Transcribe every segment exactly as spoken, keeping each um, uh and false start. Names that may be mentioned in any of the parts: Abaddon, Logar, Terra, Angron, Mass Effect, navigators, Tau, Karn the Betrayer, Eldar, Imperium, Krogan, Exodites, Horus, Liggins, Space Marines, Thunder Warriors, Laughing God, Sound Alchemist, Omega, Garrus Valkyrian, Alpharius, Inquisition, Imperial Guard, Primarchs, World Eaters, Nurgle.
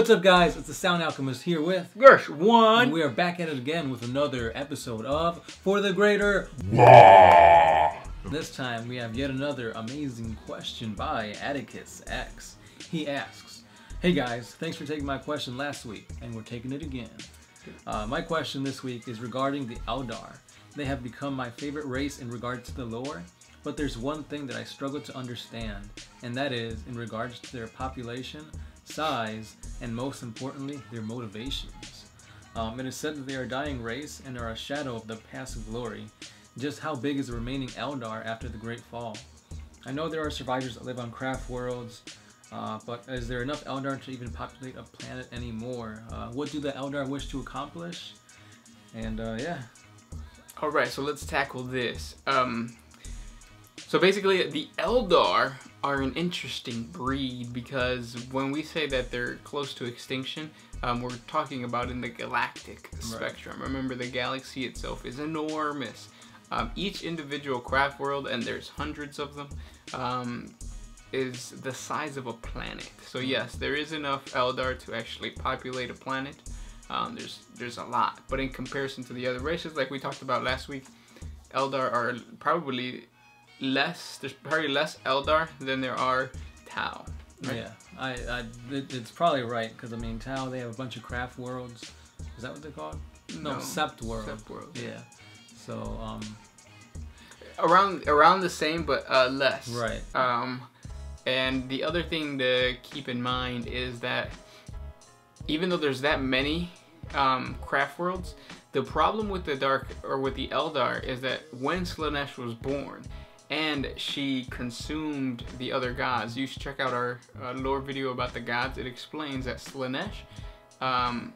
What's up, guys? It's the Sound Alchemist here with Gersh one, and we are back at it again with another episode of For the Greater War. This time we have yet another amazing question by Atticus X. He asks, "Hey guys, thanks for taking my question last week, and we're taking it again. Uh, my question this week is regarding the Eldar. They have become my favorite race in regard to the lore, but there's one thing that I struggle to understand, and that is in regards to their population, size, and most importantly, their motivations. Um, it is said that they are a dying race and are a shadow of the past glory. Just how big is the remaining Eldar after the Great Fall? I know there are survivors that live on craft worlds, uh, but is there enough Eldar to even populate a planet anymore? Uh, what do the Eldar wish to accomplish?" And uh, yeah. Alright, so let's tackle this. Um, so basically, the Eldar are an interesting breed, because when we say that they're close to extinction, um, we're talking about in the galactic spectrum. Right. Remember, the galaxy itself is enormous. Um, each individual craft world, and there's hundreds of them, um, is the size of a planet. So yes, there is enough Eldar to actually populate a planet. Um, there's, there's a lot, but in comparison to the other races, like we talked about last week, Eldar are probably less, there's probably less Eldar than there are Tau. Right? Yeah, I, I, it, it's probably right, because I mean, Tau, they have a bunch of craft worlds. Is that what they're called? No, no Sept World. Sept World. Yeah. So, um... Around, around the same, but uh, less. Right. Um, and the other thing to keep in mind is that even though there's that many um, craft worlds, the problem with the Dark, or with the Eldar, is that when Slaanesh was born, and she consumed the other gods. You should check out our uh, lore video about the gods. It explains that Slaanesh um,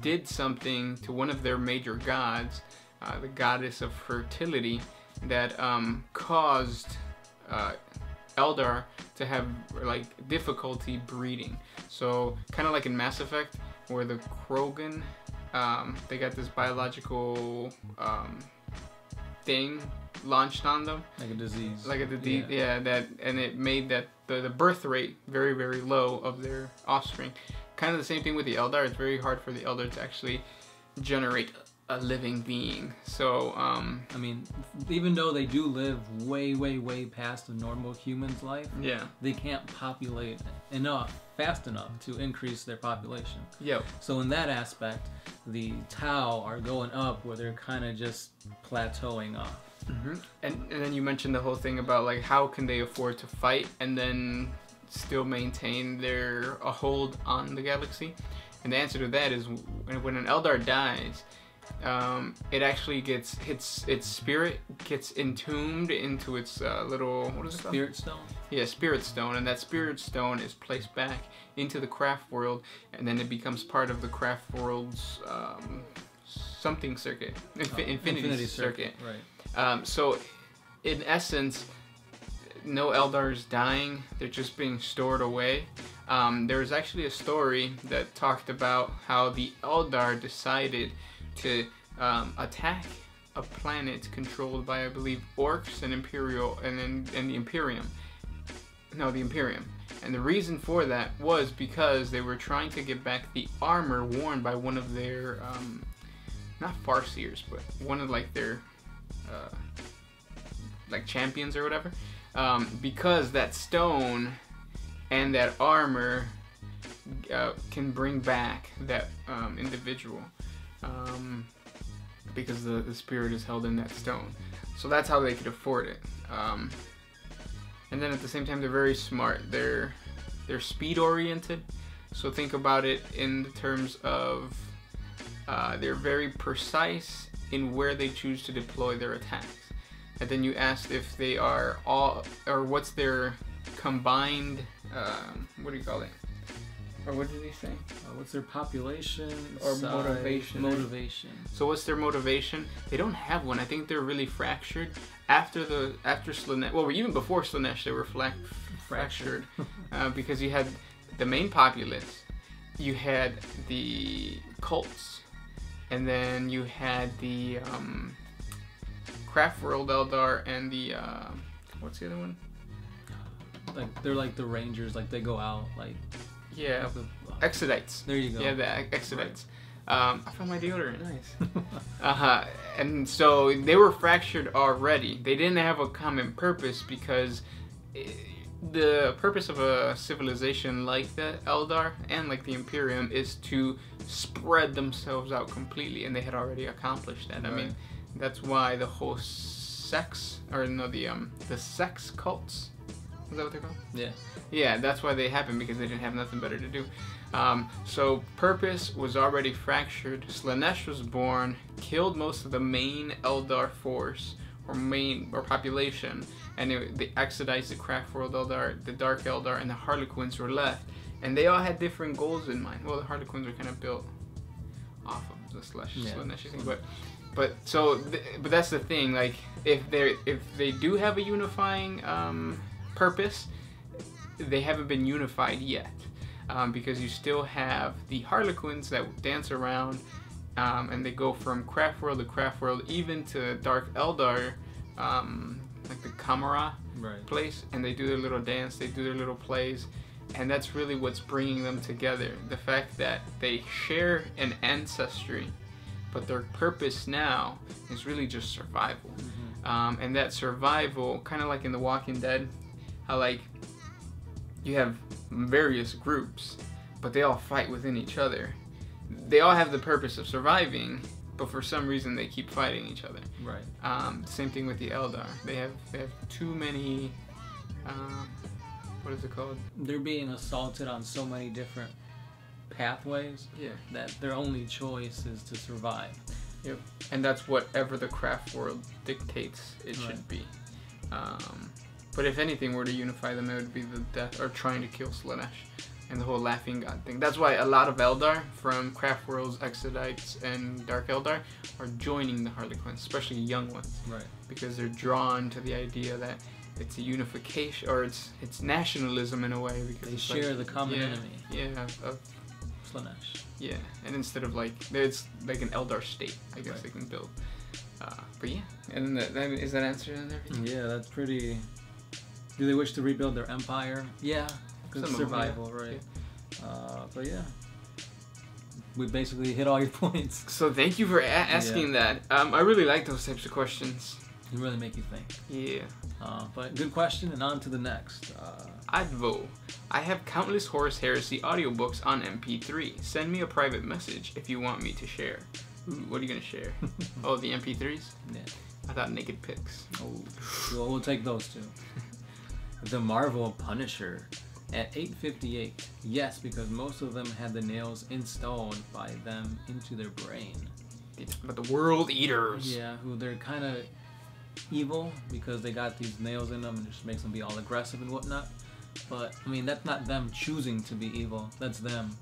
did something to one of their major gods, uh, the goddess of fertility, that um, caused uh, Eldar to have like difficulty breeding. So kind of like in Mass Effect, where the Krogan, um, they got this biological um, thing launched on them, like a disease, like a disease, yeah. yeah that and it made that the, the birth rate very very low of their offspring. Kind of the same thing with the Eldar. It's very hard for the Eldar to actually generate a living being. So um I mean, even though they do live way way way past the normal human's life, yeah, they can't populate enough fast enough to increase their population. Yep. So in that aspect, the Tau are going up where they're kind of just plateauing off. Mm-hmm. and, and then you mentioned the whole thing about like how can they afford to fight and then still maintain their a hold on the galaxy. And the answer to that is when an Eldar dies, um, it actually gets hits its spirit gets entombed into its uh, little what is it spirit stone? Yeah, spirit stone, and that spirit stone is placed back into the craft world, and then it becomes part of the craft world's um, something circuit, Infi oh, infinity, infinity circuit. circuit. Right. Um, so, in essence, no Eldar is dying, they're just being stored away. Um, there was actually a story that talked about how the Eldar decided to um, attack a planet controlled by, I believe, orcs and Imperial, and, and, and the Imperium. No, the Imperium. And the reason for that was because they were trying to get back the armor worn by one of their, um, not Farseers, but one of like their... Uh, like champions or whatever, um, because that stone and that armor uh, can bring back that um, individual, um, because the, the spirit is held in that stone. So that's how they could afford it. Um, and then at the same time, they're very smart. They're they're speed oriented. So think about it in the terms of uh, they're very precise in where they choose to deploy their attacks. And then you asked if they are all, or what's their combined, um, what do you call it? Or what did they say? Uh, what's their population? Or size, motivation. Motivation. So what's their motivation? They don't have one. I think they're really fractured. After the, after Slaanesh, well, even before Slaanesh, they were fla fractured. uh, because you had the main populace, you had the cults, and then you had the um, Craft World Eldar and the uh, what's the other one? Like they're like the Rangers, like they go out like Yeah, the, uh, Exodites. There you go. Yeah, the Exodites. Right. Um, I found my deodorant. Nice. uh-huh. And so they were fractured already. They didn't have a common purpose because it, the purpose of a civilization like the Eldar and like the Imperium is to spread themselves out completely, and they had already accomplished that. Right. I mean, that's why the whole sex, or no, the um, the sex cults. Is that what they're called? Yeah. Yeah, that's why they happened, because they didn't have nothing better to do. Um, so purpose was already fractured. Slaanesh was born, killed most of the main Eldar force, or main, or population, and it, the Exodites, the Craftworld Eldar, the Dark Eldar, and the Harlequins were left. And they all had different goals in mind. Well, the Harlequins are kind of built off of the Slaanesh, yeah. Slaanesh thing, but... But so, th but that's the thing. Like, if they if they do have a unifying um, purpose, they haven't been unified yet, um, because you still have the Harlequins that dance around, um, and they go from Craftworld to Craftworld, even to Dark Eldar, um, like the Kamara right. place, and they do their little dance, they do their little plays, and that's really what's bringing them together. The fact that they share an ancestry. But their purpose now is really just survival. Mm-hmm. Um, and that survival, kind of like in The Walking Dead, how like you have various groups, but they all fight within each other. They all have the purpose of surviving, but for some reason they keep fighting each other. Right. Um, same thing with the Eldar. They have they have too many. Uh, what is it called? They're being assaulted on so many different pathways, yeah, that their only choice is to survive. Yep. And that's whatever the craft world dictates it right. should be. Um, but if anything were to unify them, it would be the death or trying to kill Slaanesh and the whole Laughing God thing. That's why a lot of Eldar from craft worlds, Exodites, and Dark Eldar are joining the Harlequins, especially young ones, right? Because they're drawn to the idea that it's a unification, or it's it's nationalism in a way, because they share like, the common yeah, enemy. Yeah. Of, of, Slaanesh. Yeah, and instead of like, there's like an Eldar state, I guess right. they can build. Uh, but yeah, and the, that, is that answered and everything? Yeah, that's pretty. Do they wish to rebuild their empire? Yeah, because survival, yeah. right? Yeah. Uh, but yeah, we basically hit all your points. So thank you for a asking yeah. that. Um, I really like those types of questions. They really make you think. Yeah. Uh, but good question, and on to the next. Uh, Advo. I have countless Horus Heresy audiobooks on M P three. Send me a private message if you want me to share. Ooh, what are you going to share? Oh, the M P threes? Yeah. I thought naked pics. Oh, well, we'll take those two. The Marvel Punisher at eight fifty-eight. Yes, because most of them had the nails installed by them into their brain. But the World Eaters. Yeah, who they're kind of evil because they got these nails in them, and it just makes them be all aggressive and whatnot. But I mean, that's not them choosing to be evil. That's them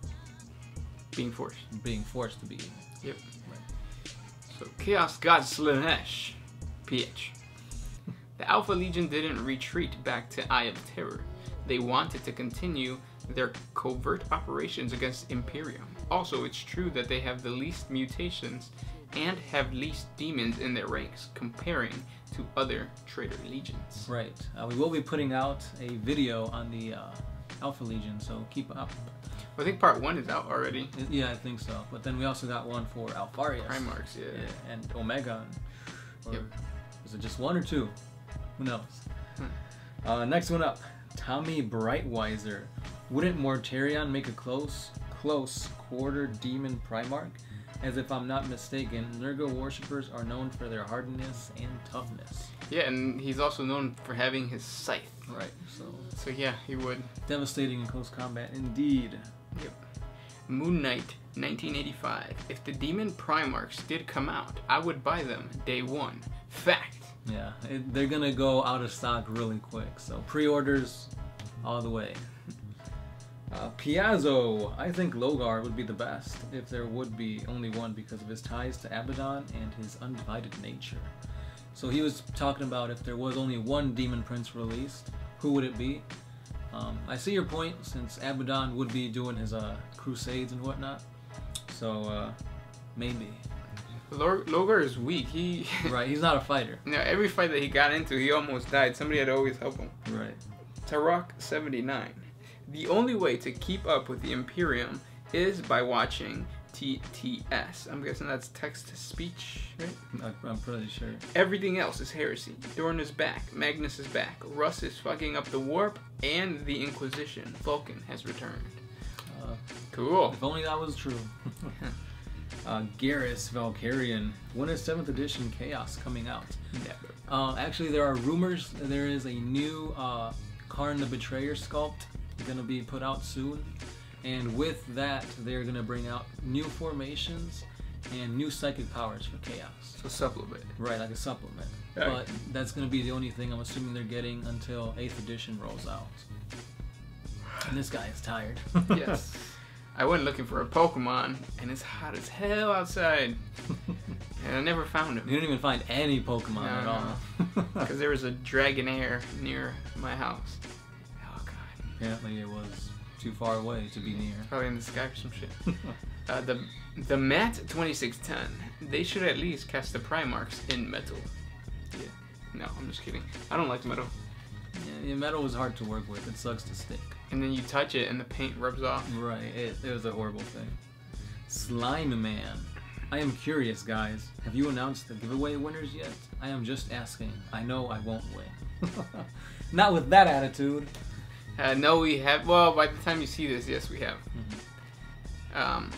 being forced, being forced to be evil. Yep. Right. So Chaos God Slaanesh, P H. The Alpha Legion didn't retreat back to Eye of Terror. They wanted to continue their covert operations against Imperium. Also, it's true that they have the least mutations and have least demons in their ranks, comparing to other traitor legions. Right. Uh, we will be putting out a video on the uh, Alpha Legion, so keep up. I think part one is out already. Yeah, I think so. But then we also got one for Alpharius. Primarchs, yeah. yeah. And Omega. Or yep. Was it just one or two? Who knows? Hmm. Uh, next one up, Tommy Brightweiser. Wouldn't Mortarion make a close, close quarter demon Primarch? As if I'm not mistaken, Nurgle worshippers are known for their hardness and toughness. Yeah, and he's also known for having his scythe. Right, so... So yeah, he would. Devastating in close combat, indeed. Yep. Moon Knight, nineteen eighty-five. If the demon Primarchs did come out, I would buy them day one. Fact! Yeah, it, they're gonna go out of stock really quick, so pre-orders all the way. Uh, Piazzo, I think Logar would be the best if there would be only one because of his ties to Abaddon and his undivided nature. So he was talking about if there was only one Demon Prince released, who would it be? Um, I see your point, since Abaddon would be doing his uh, crusades and whatnot. So uh, maybe. Logar is weak. He right. He's not a fighter. No, every fight that he got into, he almost died. Somebody had to always help him. Right. Tarok seventy-nine. The only way to keep up with the Imperium is by watching T T S. I'm guessing that's text-to-speech, right? I'm pretty sure. Everything else is heresy. Dorn is back. Magnus is back. Russ is fucking up the warp and the Inquisition. Vulcan has returned. Uh, cool. If only that was true. uh, Garrus Valkyrian. When is seventh edition Chaos coming out? Never. Uh, actually, there are rumors that there is a new uh, Karn the Betrayer sculpt going to be put out soon. And with that, they're going to bring out new formations and new psychic powers for Chaos. So supplement. Right, like a supplement. Right. But that's going to be the only thing I'm assuming they're getting until eighth edition rolls out. And this guy is tired. Yes. I went looking for a Pokemon, and it's hot as hell outside. And I never found him. You didn't even find any Pokemon no, at no. all. Because there was a Dragonair near my house. Oh, God. Apparently it was too far away to be near. Probably in the sky or some shit. uh, the the Matt twenty-six ten. They should at least cast the Primarchs in metal. Yeah. No, I'm just kidding. I don't like metal. Yeah, metal was hard to work with. It sucks to stick. And then you touch it and the paint rubs off. Right. It, it was a horrible thing. Slime Man. I am curious, guys. Have you announced the giveaway winners yet? I am just asking. I know I won't win. Not with that attitude. Uh, no, we have. Well, by the time you see this, yes, we have. Mm-hmm. um,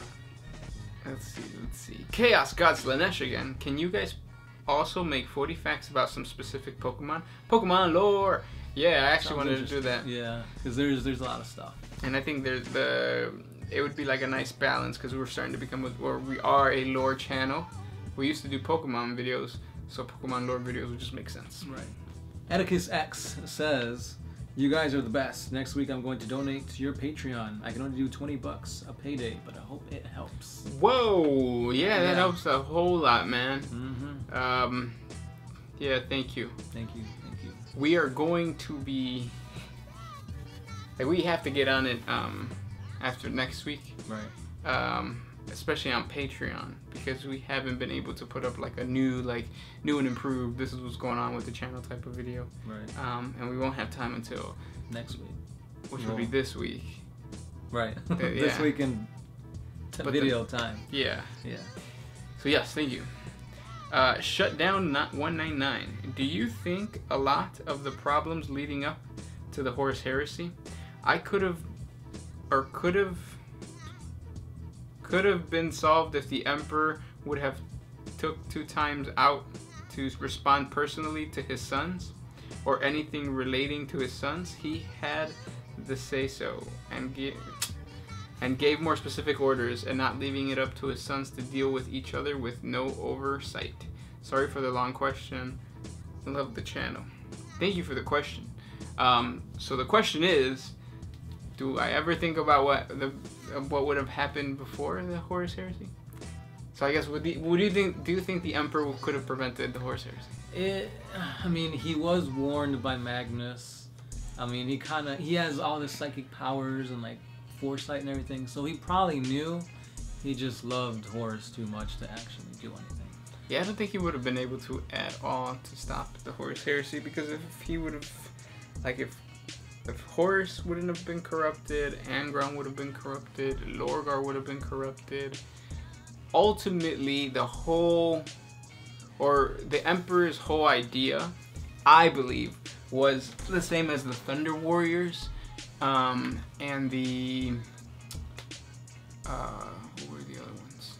let's see, let's see. Chaos God Slaanesh again. Can you guys also make forty facts about some specific Pokemon? Pokemon lore. Yeah, I actually Sounds wanted to do that. Yeah, because there's there's a lot of stuff. And I think there's the. It would be like a nice balance because we're starting to become a, or we are a lore channel. We used to do Pokemon videos, so Pokemon lore videos would just make sense. Right. Atticus X says, you guys are the best. Next week I'm going to donate to your Patreon. I can only do twenty bucks a payday, but I hope it helps. Whoa, yeah, that yeah. helps a whole lot, man. Mm-hmm. Um, yeah, thank you. Thank you, thank you. We are going to be, like, we have to get on it um, after next week. Right. Um, especially on Patreon, because we haven't been able to put up like a new like new and improved this is what's going on with the channel type of video, right? Um and we won't have time until next week, which well, will be this week, right? uh, yeah. This week in video the, time. Yeah, yeah. So yes, thank you. uh Shutdown Not one ninety-nine. Do you think a lot of the problems leading up to the Horus Heresy I could have or could have could have been solved if the Emperor would have took two times out to respond personally to his sons, or anything relating to his sons? He had the say-so and gave, and gave more specific orders, and not leaving it up to his sons to deal with each other with no oversight. Sorry for the long question. Love the channel. Thank you for the question. Um, so the question is, do I ever think about what the what would have happened before the Horus Heresy? So I guess, would the, would you think? Do you think the Emperor could have prevented the Horus Heresy? It, I mean, he was warned by Magnus. I mean, he kind of he has all the psychic powers and like foresight and everything, so he probably knew. He just loved Horus too much to actually do anything. Yeah, I don't think he would have been able to at all to stop the Horus Heresy, because if he would have, like, if. If Horus wouldn't have been corrupted, Angron would have been corrupted, Logar would have been corrupted. Ultimately, the whole, or the Emperor's whole idea, I believe, was the same as the Thunder Warriors um, and the, uh, who were the other ones?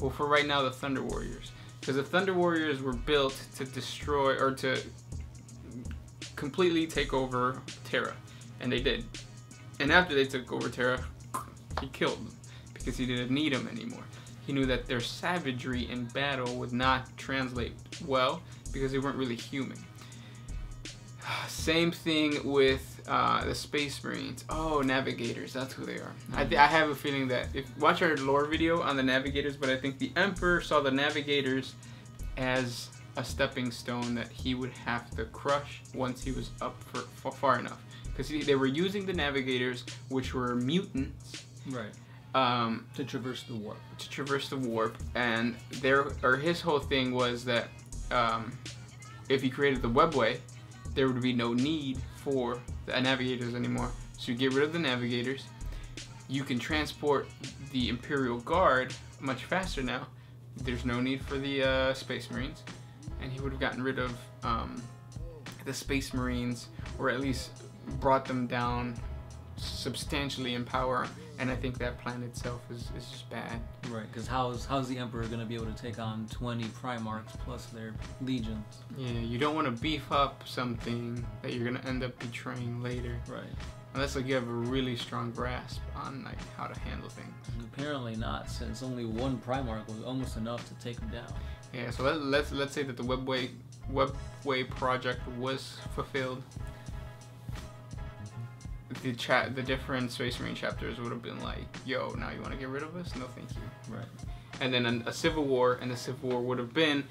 Well, for right now, the Thunder Warriors. Because the Thunder Warriors were built to destroy, or to completely take over Terra, and they did. And after they took over Terra, he killed them because he didn't need them anymore. He knew that their savagery in battle would not translate well because they weren't really human. Same thing with uh, the Space Marines. Oh, Navigators, that's who they are. I, th I have a feeling that, if watch our lore video on the Navigators, but I think the Emperor saw the Navigators as a stepping stone that he would have to crush once he was up for, for far enough, because they were using the Navigators, which were mutants, right? Um, to traverse the warp. To traverse the warp, and their or his whole thing was that um, if he created the Webway, there would be no need for the Navigators anymore. So you get rid of the Navigators. You can transport the Imperial Guard much faster now. There's no need for the uh, Space Marines. And he would have gotten rid of um, the Space Marines, or at least brought them down substantially in power. And I think that plan itself is, is just bad. Right, because how's, how's the Emperor going to be able to take on twenty Primarchs plus their legions? Yeah, you don't want to beef up something that you're going to end up betraying later. Right. Unless like you have a really strong grasp on like how to handle things. Apparently not, since only one Primarch was almost enough to take them down. Yeah, so let, let's let's say that the Webway Webway project was fulfilled. The chat, the different Space Marine chapters would have been like, "Yo, now you want to get rid of us? No, thank you." Right. And then an, a civil war, and the civil war would have been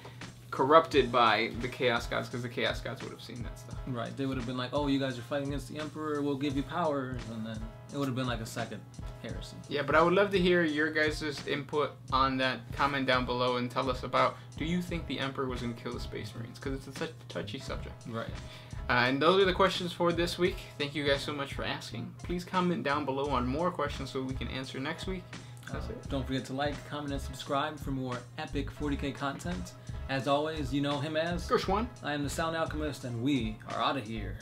corrupted by the Chaos Gods, because the Chaos Gods would have seen that stuff. Right. They would have been like, "Oh, you guys are fighting against the Emperor. We'll give you powers," and then it would have been like a second heresy. Yeah, but I would love to hear your guys' input on that. Comment down below and tell us about, do you think the Emperor was going to kill the Space Marines? Because it's a such a touchy subject. Right. Uh, and those are the questions for this week. Thank you guys so much for asking. Please comment down below on more questions so we can answer next week. That's uh, it. Don't forget to like, comment, and subscribe for more epic forty K content. As always, you know him as Gersh one. I am the Sound Alchemist, and we are out of here.